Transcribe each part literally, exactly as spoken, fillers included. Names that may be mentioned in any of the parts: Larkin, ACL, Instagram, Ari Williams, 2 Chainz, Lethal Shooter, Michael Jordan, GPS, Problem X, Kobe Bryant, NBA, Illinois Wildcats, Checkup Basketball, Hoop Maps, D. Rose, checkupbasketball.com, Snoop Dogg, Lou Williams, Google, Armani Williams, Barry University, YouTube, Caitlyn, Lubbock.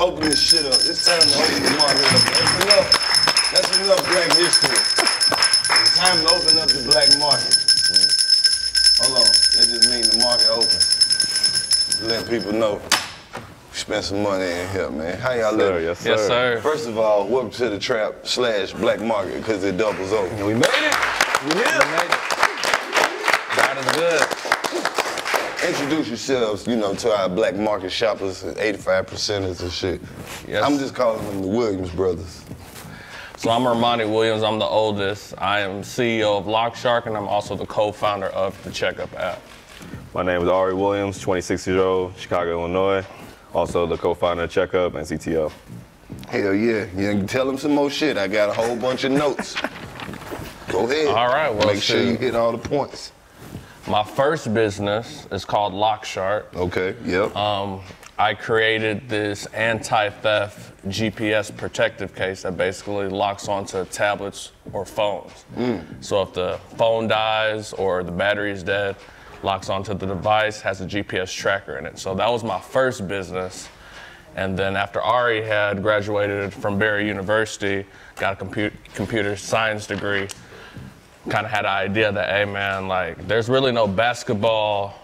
Open this shit up. It's time to open the market up. That's enough. That's enough black history. It's time to open up the black market. Hold on. That just means the market open. Let people know. Spend some money in here, man. How y'all look? Yes, sir. Yes, sir. First of all, welcome to the trap slash black market because it doubles over. We made it. We here. We made it. God is good. Introduce yourselves, you know, to our black market shoppers, eighty-five percenters and shit. Yes. I'm just calling them the Williams brothers. So I'm Armani Williams, I'm the oldest. I am C E O of L O C Shark and I'm also the co-founder of the Checkup app. My name is Ari Williams, twenty-six years old, Chicago, Illinois. Also the co-founder of Checkup and C T O. Hell yeah, you can tell them some more shit. I got a whole bunch of notes. Go ahead. All right, well, make sure you hit all the points. My first business is called L O C Shark. Okay, yep. Um, I created this anti-theft G P S protective case that basically locks onto tablets or phones. Mm. So if the phone dies or the battery is dead, locks onto the device, has a G P S tracker in it. So that was my first business. And then after Ari had graduated from Barry University, got a compu computer science degree, kind of had an idea that, hey man, like there's really no basketball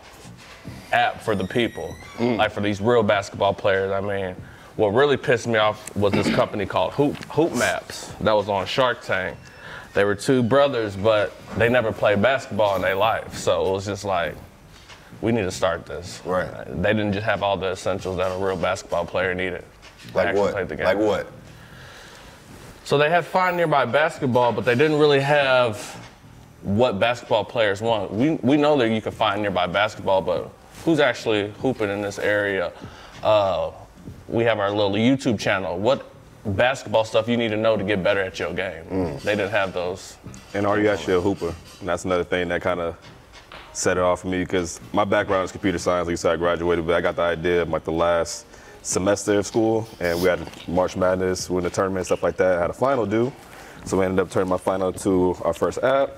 app for the people, mm. like for these real basketball players. I mean, what really pissed me off was this company called Hoop, Hoop Maps that was on Shark Tank. They were two brothers, but they never played basketball in their life. So it was just like, we need to start this. Right. They didn't just have all the essentials that a real basketball player needed. Like what? Like what? So they had Find Nearby Basketball, but they didn't really have what basketball players want. We, we know that you can find nearby basketball, but who's actually hooping in this area? Uh, we have our little YouTube channel. What basketball stuff you need to know to get better at your game? Mm. They didn't have those. And are you actually a hooper? And that's another thing that kind of set it off for me, because my background is computer science. Like you said, I graduated, but I got the idea of like the last semester of school, and we had March Madness, we were in the tournament, stuff like that. I had a final due, so we ended up turning my final to our first app,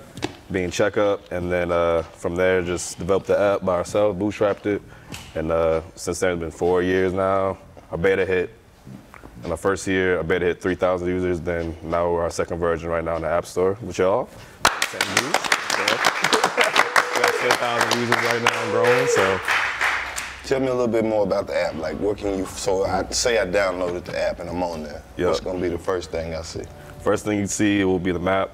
being Checkup, and then uh, from there just developed the app by ourselves, bootstrapped it, and uh, since then it's been four years now. Our beta hit, in the first year, our beta hit three thousand users, then now we're our second version right now in the App Store with y'all. So, we got ten thousand users right now and growing, so. Tell me a little bit more about the app. Like, what can you, so I say I downloaded the app and I'm on there. Yep. What's gonna be the first thing I see? First thing you see will be the map,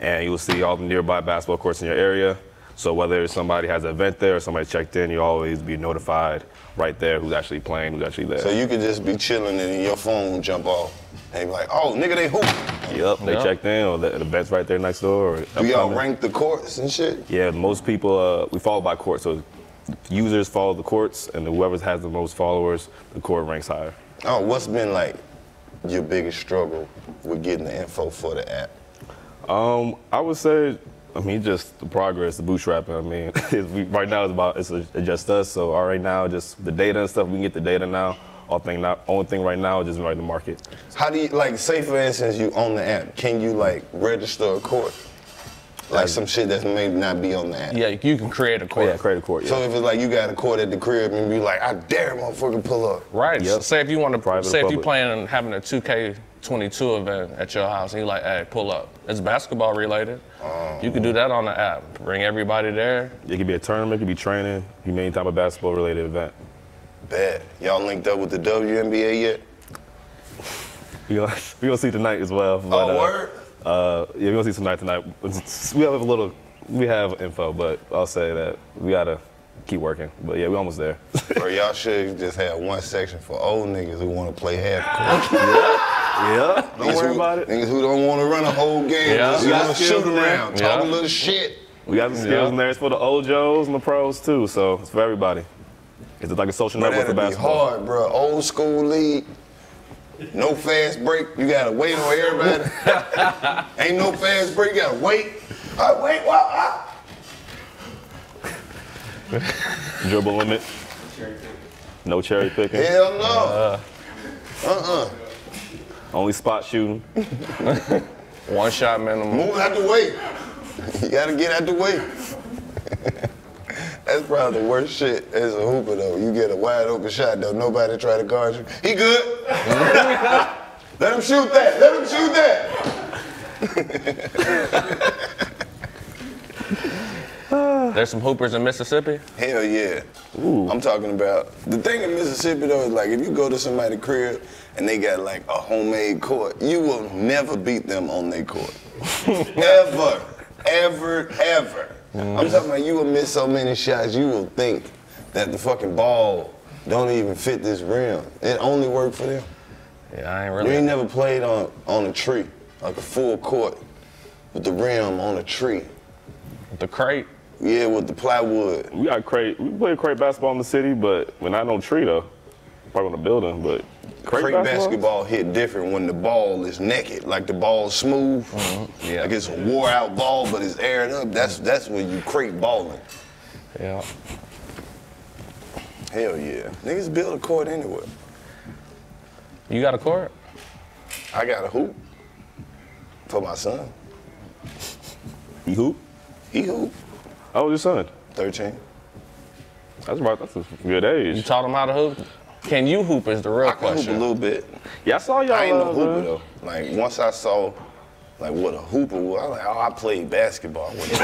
and you will see all the nearby basketball courts in your area. So whether somebody has an event there or somebody checked in, you'll always be notified right there who's actually playing, who's actually there. So you could just be chilling and your phone will jump off and be like, oh, nigga, they hooping. Yep, they yep. checked in, or the, the event's right there next door. Or do y'all rank the courts and shit? Yeah, most people, uh, we follow by court, so users follow the courts, and whoever has the most followers, the court ranks higher. Oh, what's been like your biggest struggle with getting the info for the app? Um, I would say, I mean, just the progress, the bootstrapping. I mean, it's, we, right now it's about it's just us. So all right now, just the data and stuff. We can get the data now. All thing, not only thing right now is just right in the market. How do you like? Say for instance, you own the app. Can you like register a court? Like some shit that may not be on the app. Yeah, you can create a court. Oh, yeah, create a court, yeah. So if it's like you got a court at the crib and you like, I dare motherfucker pull up. Right, yep. So say if you want to, Private say if you planning on having a two K twenty-two event at your house and you like, hey, pull up. It's basketball related. Um, you can do that on the app. Bring everybody there. It could be a tournament, it could be training. You may type of basketball related event. Bet. Y'all linked up with the W N B A yet? we gonna, we gonna see tonight as well. But, oh, word? Uh, Uh, yeah, we'll see tonight. Tonight we have a little, we have info, but I'll say that we gotta keep working. But yeah, we almost there. Bro, y'all should just have one section for old niggas who want to play half court. yeah, yeah. Don't niggas worry who, about it. Niggas who don't want to run a whole game, yeah. just want to shoot around, yeah. talk a little shit. We got the skills yeah. in there. It's for the old Joes and the pros too, so it's for everybody. Is it like a social bro, network for basketball? That'd be hard, bro. Old school league. No fast break. You gotta wait on everybody. Ain't no fast break. You gotta wait. I wait. What? Dribble limit. No cherry picking. Hell no. Uh uh. uh-uh. Only spot shooting. One shot minimum. Move out the way. You gotta get out the way. That's probably the worst shit as a hooper though. You get a wide open shot though. Nobody try to guard you. He good. Let him shoot that. Let him shoot that. There's some hoopers in Mississippi? Hell yeah. Ooh. I'm talking about the thing in Mississippi though is like if you go to somebody's crib and they got like a homemade court, you will never beat them on their court. Ever, ever, ever. Mm. I'm talking about you will miss so many shots, you will think that the fucking ball don't even fit this rim. It only worked for them. Yeah, I ain't really. You ain't never played on, on a tree, like a full court with the rim on a tree. With the crate? Yeah, with the plywood. We got crate. We play crate basketball in the city, but we're not on tree though. Probably on the building, but crate, crate basketball? basketball hit different when the ball is naked, like the ball's smooth. Mm-hmm. Yeah. Like it's a wore-out ball, but it's aired up. That's that's when you crate balling. Yeah. Hell yeah. Niggas build a court anywhere. You got a court? I got a hoop for my son. He hoop? He hoop. How old is your son? thirteen. That's right. That's a good age. You taught him how to hoop? Can you hoop is the real I can question. I hoop a little bit. Yeah, I saw y'all. I ain't no hooper, though. Like, once I saw, like, what a hooper was, I was like, oh, I played basketball with them.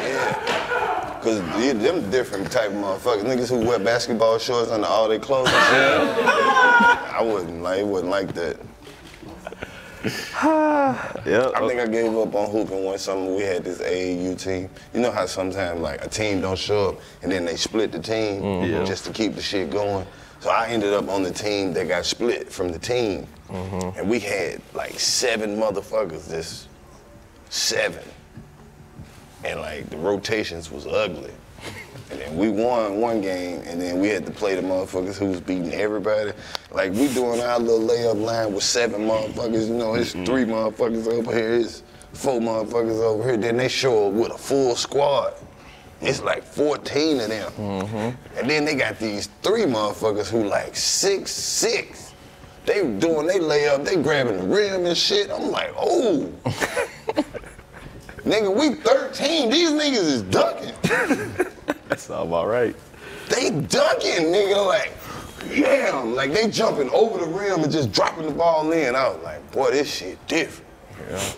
Yeah. Because them different type of motherfuckers. Niggas who wear basketball shorts under all their clothes and shit. I wouldn't, like, it wasn't like that. Yeah, I think I gave up on hooping one summer. We had this A A U team. You know how sometimes like a team don't show up and then they split the team mm-hmm. just to keep the shit going. So I ended up on the team that got split from the team. Mm-hmm. And we had like seven motherfuckers, this seven. And like the rotations was ugly. And then we won one game, and then we had to play the motherfuckers who was beating everybody. Like, we doing our little layup line with seven motherfuckers. You know, it's three motherfuckers over here. It's four motherfuckers over here. Then they show up with a full squad. It's like fourteen of them. Mm-hmm. And then they got these three motherfuckers who like six, six. They doing they layup. They grabbing the rim and shit. I'm like, oh. Nigga, we thirteen. These niggas is ducking. That's all about right. They dunking, nigga, like, damn. Like, they jumping over the rim and just dropping the ball in. I was like, boy, this shit different. Yeah.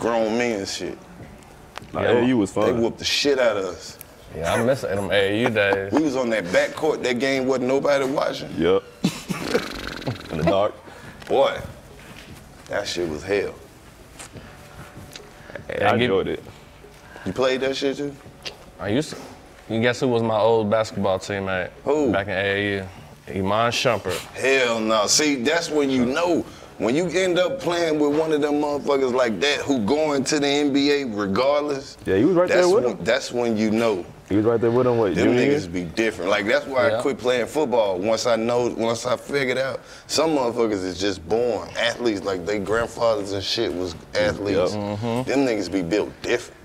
Grown men shit. Nah, yeah, A A U was fun. They whooped the shit out of us. Yeah, I miss them A A U days. We was on that backcourt. That game wasn't nobody watching. Yep. In the dark. Boy, that shit was hell. Hey, I, I enjoyed it. You played that shit, too? I used to. You can guess who was my old basketball teammate? Who? Back in A A U. Iman Shumpert. Hell no. See, that's when you know. When you end up playing with one of them motherfuckers like that who going to the N B A regardless. Yeah, he was right there with when, him. That's when you know. He was right there with him. What, them niggas be different. Like, that's why yeah. I quit playing football. Once I know, once I figured out, some motherfuckers is just born athletes. Like, their grandfathers and shit was athletes. Yep. Mm-hmm. Them niggas be built different.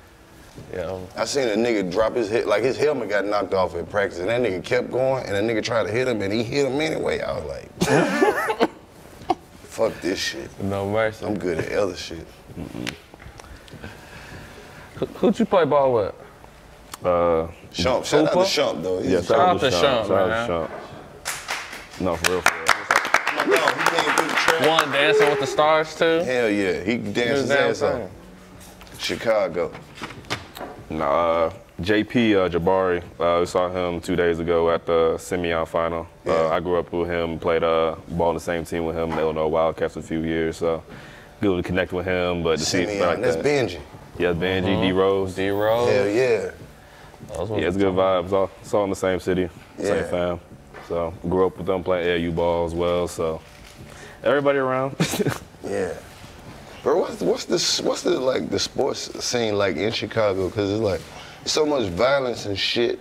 Yeah. I seen a nigga drop his head, like his helmet got knocked off at practice, and that nigga kept going, and a nigga tried to hit him, and he hit him anyway. I was like, fuck this shit. No mercy. I'm good at other shit. Mm-mm. Who, who'd you play ball with? Uh, Shump. Shout out to Shump, though. Yeah, shout out to Shump, man. Shout out to Shump. No, for real, for real. No, he came through the track. One, Dancing with the Stars, too? Hell yeah. He danced his ass out. Chicago. Nah, uh, J P uh, Jabari, uh, we saw him two days ago at the Simeon final. Yeah. Uh, I grew up with him, played uh, ball on the same team with him in the Illinois Wildcats for a few years, so good to connect with him. But to Simeon, see like that's that. Benji. Yeah, Benji, mm-hmm. D. Rose. D. Rose. Hell yeah. Yeah, it's good vibes. All, it's all in the same city, yeah. Same fam. So grew up with them playing A A U ball as well, so everybody around. Yeah. Bro, what's, what's this? What's the like the sports scene like in Chicago? Cause it's like so much violence and shit.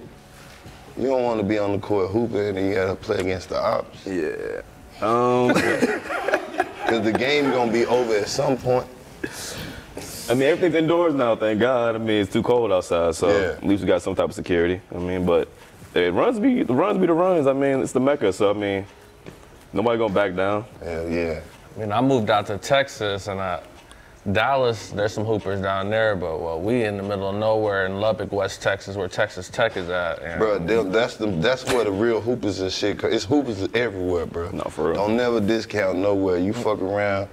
You don't want to be on the court hooping and you got to play against the ops. Yeah. Um. Because the game going to be over at some point. I mean, everything's indoors now, thank God. I mean, it's too cold outside, so yeah. At least we got some type of security. I mean, but it runs be the runs be the runs. I mean, it's the Mecca, so I mean, nobody gonna back down. Hell yeah. I mean, I moved out to Texas and I, Dallas. There's some hoopers down there, but well, we in the middle of nowhere in Lubbock, West Texas, where Texas Tech is at. And bro, them, that's the that's where the real hoopers and shit. Cause it's hoopers everywhere, bro. No, for real. Don't never discount nowhere. You fuck around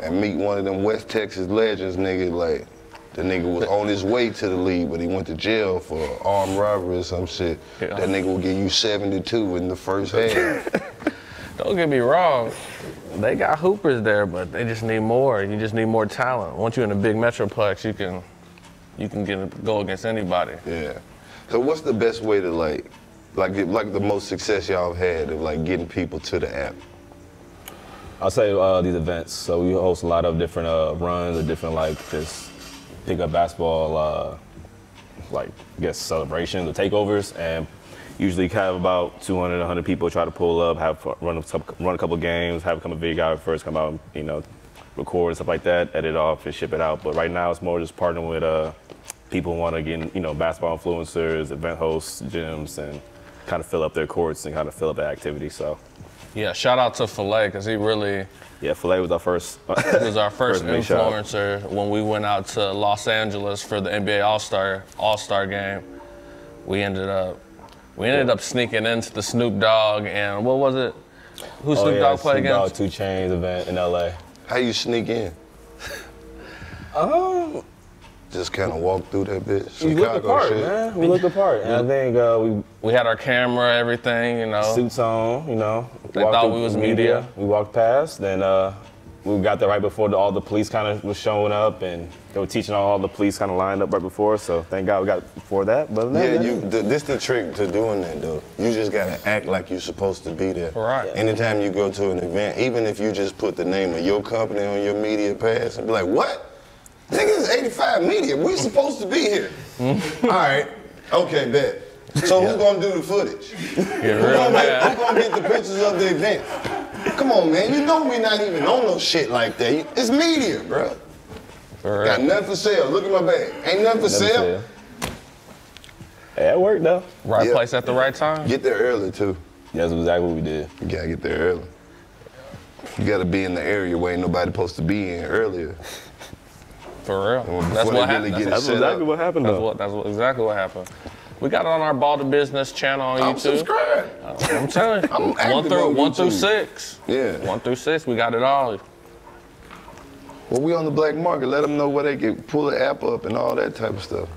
and meet one of them West Texas legends, nigga, like, the nigga was on his way to the league, but he went to jail for armed robbery or some shit. Yeah. That nigga will give you seventy-two in the first half. Don't get me wrong. They got hoopers there, but they just need more. You just need more talent. Once you're in a big metroplex, you can you can get, go against anybody. Yeah. So what's the best way to, like, like, like the most success y'all have had of, like, getting people to the app? I'll say uh, these events. So we host a lot of different uh, runs or different, like, just pickup basketball, uh, like, I guess, celebrations or takeovers. And usually have about two hundred, one hundred people try to pull up, have run a, run a couple games, have come a video guy first, come out, you know, record and stuff like that, edit it off and ship it out. But right now it's more just partnering with uh, people who want to get, you know, basketball influencers, event hosts, gyms, and kind of fill up their courts and kind of fill up the activity, so. Yeah, shout out to Filet, because he really... Yeah, Filet was our first... he was our first, first influencer shot. When we went out to Los Angeles for the N B A All-Star All-Star game. We ended up we ended yeah. up sneaking into the Snoop Dogg and what was it? Who Snoop oh, yeah, Dogg played against? Snoop Dogg, two Chainz event in L A. How you sneak in? um... Just kind of walked through that bitch. We looked apart, shit. man. We looked apart. And I think uh, we we had our camera, everything, you know. Suits on, you know. They thought we was media. media. We walked past, and uh, we got there right before the, all the police kind of was showing up, and they were teaching all the police kind of lined up right before. So thank God we got before that. But yeah, that, you. Th this the trick to doing that, dude. You just gotta act like you're supposed to be there. Right. Yeah. Anytime you go to an event, even if you just put the name of your company on your media pass, and be like, what? Niggas eighty-five media. We supposed to be here. All right. Okay, bet. So yeah. Who's gonna do the footage? Who's gonna, make, who's gonna get the pictures of the event? Come on, man. You know we're not even on no shit like that. It's media, bro. For Got real. nothing for sale. Look at my bag. Ain't nothing for sale. sale. Hey, that worked though. Right yeah. place at the right time. Get there early too. That's exactly what we did. You gotta get there early. You gotta be in the area where ain't nobody supposed to be in earlier. For real. Well, that's what happened. Really that's, that's exactly up. what happened. That's, what, that's what, exactly what happened. We got it on our Ball to Business channel on I'm YouTube. Subscribed. Uh, I'm telling you. I'm active one through on one through six. Yeah. One through six. We got it all. Well, we on the black market. Let them know where they can pull the app up and all that type of stuff.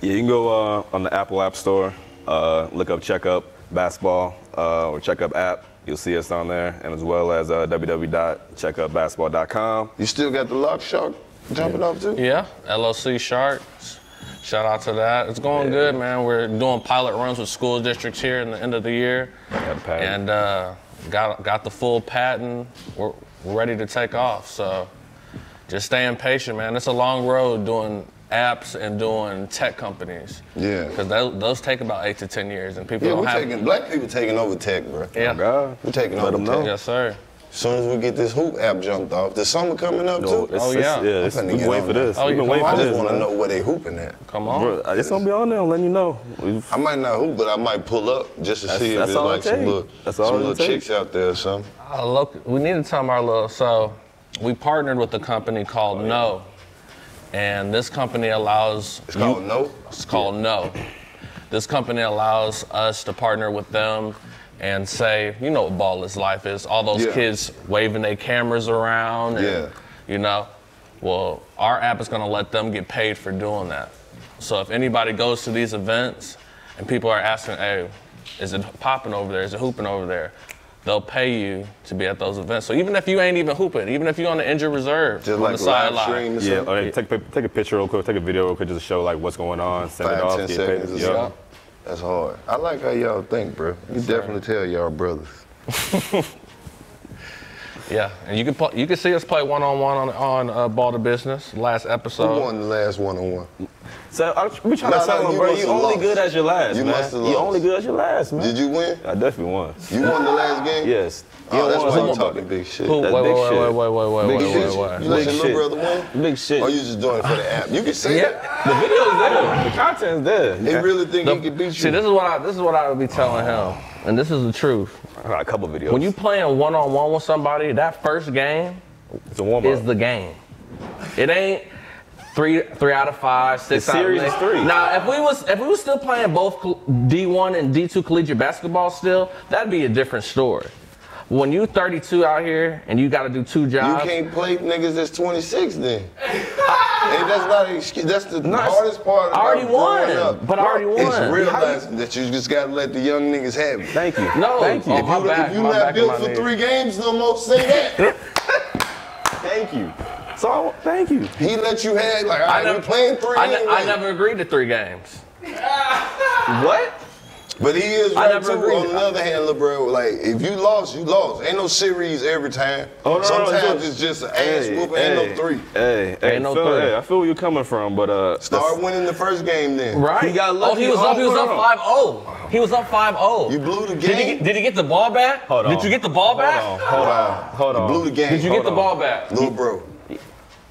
Yeah, you can go uh, on the Apple App Store, uh, look up Checkup Basketball uh, or Checkup App. You'll see us on there, and as well as uh, w w w dot checkup basketball dot com. You still got the L O C Shark? Jumping yeah. off too? Yeah, L O C Shark. Shout out to that. It's going yeah. good, man. We're doing pilot runs with school districts here in the end of the year. Got the patent. And uh, got, got the full patent. We're, we're ready to take off. So just staying patient, man. It's a long road doing apps and doing tech companies. Yeah. Because those take about eight to ten years. And people yeah, don't we're have taking, black people taking over tech, bro. Yeah. Oh God. We're taking Let over them tech. Know. Yes, sir. As soon as we get this hoop app jumped off, the summer coming up no, too. It's, oh yeah, yeah it's, we've been waiting for this. Oh, we've been waiting for this. I just want to know where they hooping at. Come on, bro, it's gonna be on there. I'm letting you know. We've... I might not hoop, but I might pull up just to that's, see if there's like some little, that's all some little chicks out there or something. Uh, look, we need to tell them our little. So we partnered with a company called oh, yeah. No, and this company allows. It's called you, No. It's called yeah. No. This company allows us to partner with them. And say, you know what ballless life is. All those yeah. kids waving their cameras around. And, yeah. You know, well, our app is gonna let them get paid for doing that. So if anybody goes to these events and people are asking, hey, is it popping over there? Is it hooping over there? They'll pay you to be at those events. So even if you ain't even hooping, even if you're on the injured reserve, just on like the sideline. Yeah, or yeah. take, a, take a picture real quick, take a video real quick, just to show like what's going on, send Five, it off, ten get seconds paid. Or That's hard. I like how y'all think, bro. You That's definitely right. tell y'all brothers. Yeah, and you can you can see us play one on one on on uh, Ball to Business last episode. Who won the last one on one? So I'm, we trying no, to tell no, him, bro, you only lost. good as your last, you man. You only good as your last, man. Did you win? I definitely won. You won the last game? Yes. Oh, that's why you talking big shit. Wait, wait, wait, wait, wait, wait, big wait, wait, wait. You let your little brother win? Big shit. Or you just doing it for the app? You can see it. The video's there. The content's there. They really think he can beat you. See, this is what I this is what I would be telling him, and this is the truth. I got a couple videos. When you playing one on one with somebody, that first game it's a warm-up. Is the game. It ain't. Three, three out of five, six the out series of is three. Now, if we was if we was still playing both D one and D two collegiate basketball, still that'd be a different story. When you thirty-two out here and you got to do two jobs, you can't play niggas that's twenty-six. Then hey, that's not an excuse. That's the no, hardest part. I already won, but I already won. It's realizing that you just got to let the young niggas have it. Thank you. No, thank you. If oh, you, back, if you not built for name. three games no more, say that. Thank you. So thank you. He let you have like I, I never playing three. I, games. I never agreed to three games. What? But he is right I never too. Agreed. On the other hand, LeBron, like if you lost, you lost. Ain't no series every time. Oh, no, Sometimes no, no. it's just an ass hey, whoop. Hey, ain't no three. Hey, hey ain't no feel, three. Hey, I feel where you're coming from, but uh. Start winning the first game then. Right. He got lucky. Oh, he was oh, up. He was up five zero. He was up five zero. You blew the game. Did he, did he get the ball back? Hold on. Did you get the ball back? Hold on. Hold on. Hold on. You blew the game. Did you Hold get on. the ball back, little bro?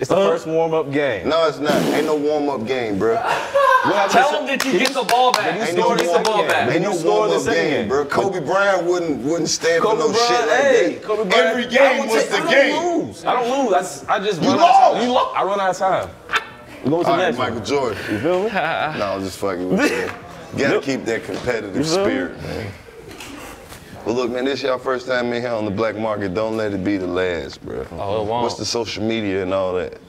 It's the uh, first warm-up game. No, it's not. Ain't no warm-up game, bro. Tell him that you get the ball back. Ain't no the ball back. Ain't no warm-up game, bro. Kobe Bryant wouldn't wouldn't stand for no shit like that. Every game was the game. I don't lose. I don't lose. I, I just run out of time. You lost. I run out of time. We go to the next one. Michael Jordan. You feel me? No, I was just fucking with you. Gotta keep that competitive spirit, man. Well, look, man, this y'all first time in here on the black market. Don't let it be the last, bro. Oh, it won't. What's the social media and all that?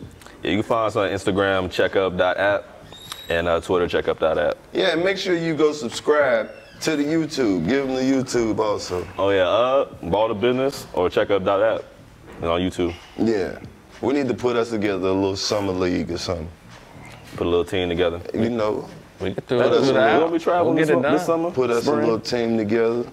Yeah, you can find us on Instagram, checkup dot app, and uh, Twitter, checkup dot app. Yeah, and make sure you go subscribe to the YouTube. Give them the YouTube also. Oh, yeah, uh, Ball to Business or checkup dot app and on YouTube. Yeah. We need to put us together a little summer league or something. Put a little team together. You know. We can do it. We travel this summer. Put us a little team together.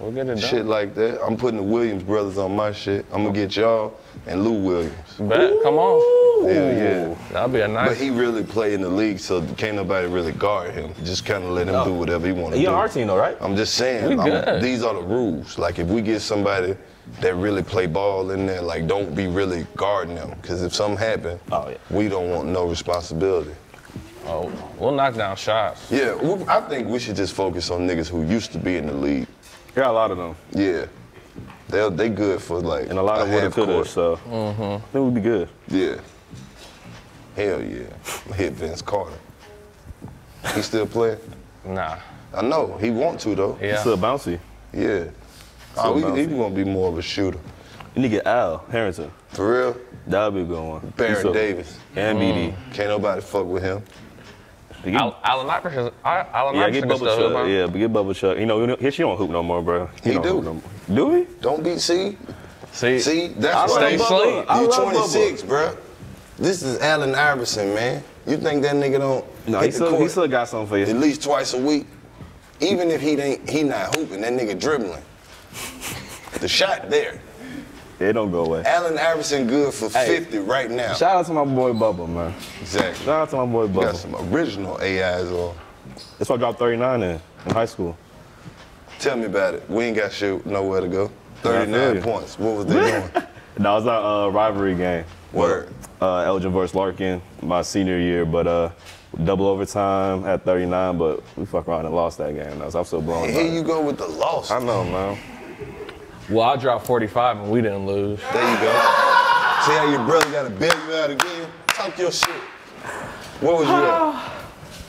We'll get it done. Shit like that. I'm putting the Williams brothers on my shit. I'm gonna get y'all and Lou Williams. Bet, come on. Hell yeah. That'll be a nice. But he really played in the league, so can't nobody really guard him. Just kind of let him no. do whatever he want to do. You're our team, though, right? I'm just saying. We good. I'm, these are the rules. Like if we get somebody that really play ball in there, like don't be really guarding them, because if something happen, oh, yeah. we don't want no responsibility. Oh, we'll knock down shots. Yeah, we, I think we should just focus on niggas who used to be in the league. Got a lot of them. Yeah, they they good for like and a lot of woulda coulda. So mm-hmm. They would be good. Yeah. Hell yeah. Hit Vince Carter. He still playing? Nah. I know he want to though. Yeah. He's still bouncy. Yeah. Still oh, bouncy. He, he gonna be more of a shooter. You need to get Al Harrington. For real? That'll be a good one. Barry so, Davis and B D. Mm. Can't nobody fuck with him. Alan Iverson, yeah, get Bubba Chuck. Yeah, but get Bubba Chuck. You know, he don't hoop no more, bro. He, he do. No do he? Don't be see. See, see that's why you twenty-six, bro. This is Allen Iverson, man. You think that nigga don't? No, hit he, the still, court he still got something for you. At least twice a week. Even if he ain't, he not hooping. That nigga dribbling. The shot there. It don't go away. Allen Iverson good for hey, fifty right now. Shout out to my boy Bubba, man. Exactly. Shout out to my boy Bubba. Got some original A Is on. That's why I dropped thirty-nine in, in high school. Tell me about it. We ain't got shit nowhere to go. thirty-nine points. What was they doing? No, it was our uh, rivalry game. Word. Uh, Elgin versus Larkin, my senior year, but uh, double overtime at thirty-nine, but we fuck around and lost that game. I was, I'm still blown. Here you go with the loss. I know, man. Well, I dropped forty-five and we didn't lose. There you go. See how your brother got to bail you out again? Talk your shit. Where was you at? I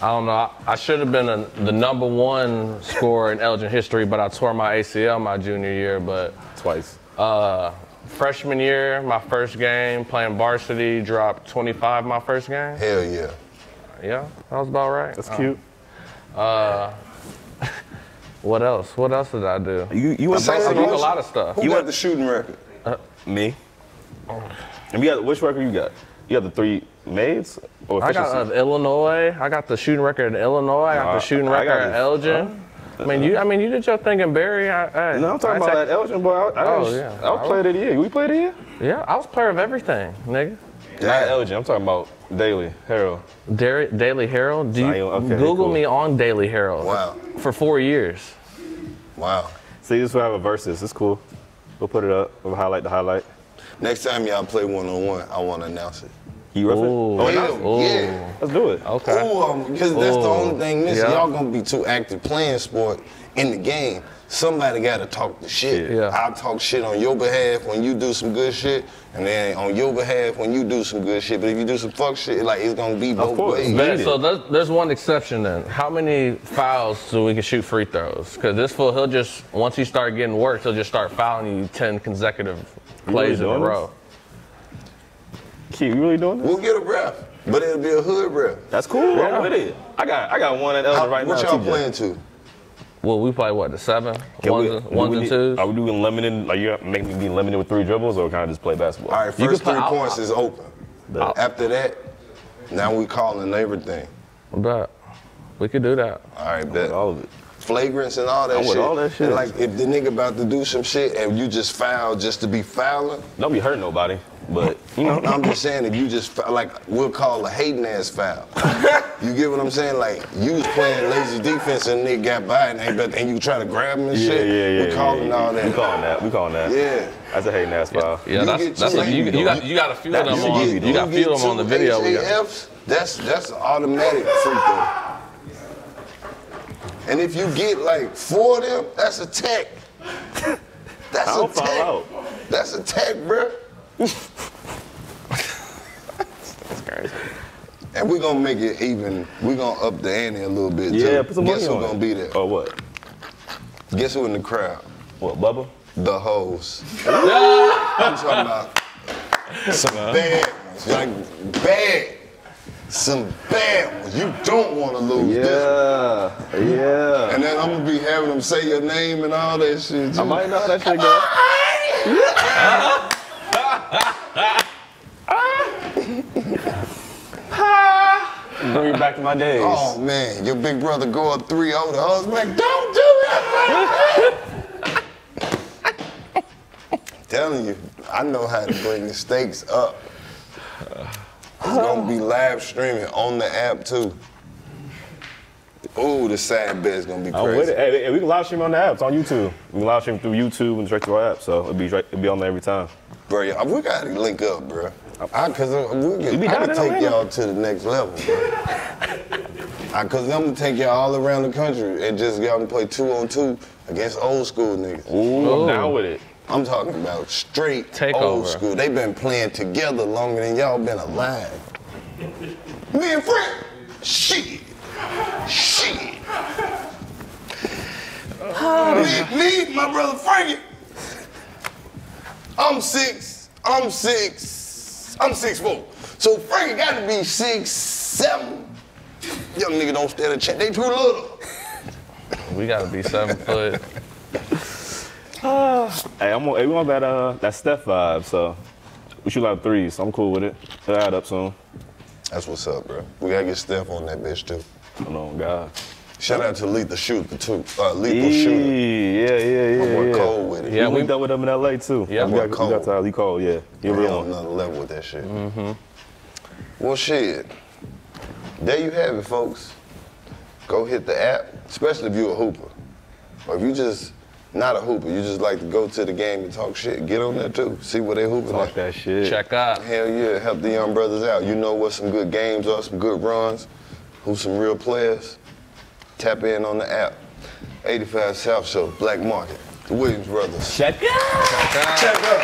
don't know. I, I should have been a, the number one scorer in Elgin history, but I tore my A C L my junior year. But twice. Uh, freshman year, my first game, playing varsity, dropped twenty-five my first game. Hell yeah. Yeah, that was about right. That's uh, cute. Uh. What else? What else did I do? You you went I broke a lot of stuff. Who you got the shooting record? Uh, me. And we got which record you got? You got the three maids or I got uh, Illinois. I got the shooting record in Illinois. No, I got the shooting I, record I got at Elgin. Huh? I mean, you. I mean, you did your thing in Barry. I, I, no, I'm talking I about that Elgin boy. I, I oh, was, yeah. I was player of the year. We played of the year? Yeah, I was player of everything, nigga. Not yeah. Elgin. I'm talking about Daily Herald. Daily, Daily Herald. Do you okay, Google cool. me on Daily Herald? Wow. For four years. Wow. See, this is where I have a versus. It's cool. We'll put it up. We'll highlight the highlight. Next time y'all play one on one, I want to announce it. You ref it? Oh, hell, yeah. Let's do it. Okay. Because um, that's Ooh. the only thing missing. Yeah. Y'all gonna be too active playing sport in the game. Somebody gotta talk the shit. Yeah. I'll talk shit on your behalf when you do some good shit, and then on your behalf when you do some good shit. But if you do some fuck shit, like it's gonna be both ways. Man, so there's one exception then. How many fouls so we can shoot free throws? Because this fool, he'll just once you start getting worked, he'll just start fouling you ten consecutive plays really in a row. This? You really doing this? We'll get a ref, but it'll be a hood ref. That's cool. Yeah. I'm with it. I got, I got one at Elgin right now. What y'all playing to? Well, we play what the seven, Can ones, we, and, ones we, and twos. Are we doing limited? Like you make me be limited with three dribbles, or kind of just play basketball? All right, first you can play, three I'll, points I'll, is open. I'll, After that, now we calling everything. But we could do that. All right, I'm bet all of it. Flagrants and all that I'm shit. With all that shit. And like if the nigga about to do some shit and you just foul just to be fouling. Don't be hurting nobody. But you know, I'm just saying if you just like we'll call a hating ass foul. You get what I'm saying? Like you was playing lazy defense and nigga got by and they but and you try to grab him and yeah, shit. Yeah, yeah, we calling yeah, yeah. all that. We calling that. We calling that. Yeah. That's a hating ass foul. Yeah, yeah that's, that's what you, you got. You got a few of them on. You, you got a few of them on the video. H A Fs, that's that's automatic free throw. And if you get like four of them, that's a tech. That's a tech. Out. That's a tech, bro. That's crazy. And we're gonna make it even. We're gonna up the ante a little bit too. Yeah, put some money on it. Guess who's gonna be there? Or what? Guess who in the crowd? What, Bubba? The hoes. I'm talking about some bad ones, like bad. Some bad ones. You don't want to lose yeah, this one. Yeah, yeah. And then I'm going to be having them say your name and all that shit. Too. I might know how that shit go. Bring me back to my days. Oh, man. Your big brother going three oh. The husband like, don't do that, buddy. I'm telling you, I know how to bring the stakes up. It's gonna be live streaming on the app too. Ooh, the side bet's gonna be crazy. I'm with it. Hey, we can live stream on the app. It's on YouTube. We can live stream through YouTube and direct to our app, so it'll be it'll be on there every time. Bro, yeah, we gotta link up, bro. I, cause we can, I can take y'all to the next level, bro. I, cause I'm gonna take y'all all around the country and just y'all play two on two against old school niggas. Ooh, I'm down with it. I'm talking about straight Take old over. school. They've been playing together longer than y'all been alive. Me and Frank, shit, shit. Oh. Me, me, my brother Frankie. I'm six, I'm six, I'm six four. So Frankie got to be six seven. Young nigga don't stand a chance. They too little. We got to be seven foot. Uh, hey, I'm on, hey, we on that uh that Steph vibe, so we shoot out threes, so I'm cool with it. It'll add up soon. That's what's up, bro. We gotta get Steph on that bitch too. Hold on, God. Shout out to Lethal Shooter too. Uh, Lethal Shooter. Yeah, yeah, yeah. I'm yeah. cold with it. Yeah, we done with him in L A too. Yeah, we got cold. We got to Ali Cole, yeah. You're real on another level with that shit. Mm-hmm. Well, shit. There you have it, folks. Go hit the app, especially if you're a hooper, or if you just. Not a hooper. You just like to go to the game and talk shit. Get on there too. See what they hooping. Talk at. that shit. Check out. Hell yeah. Help the young brothers out. You know what some good games are, some good runs, who some real players. Tap in on the app. eighty-five South Show, Black Market, the Williams Brothers. Check out. Check out. Check out.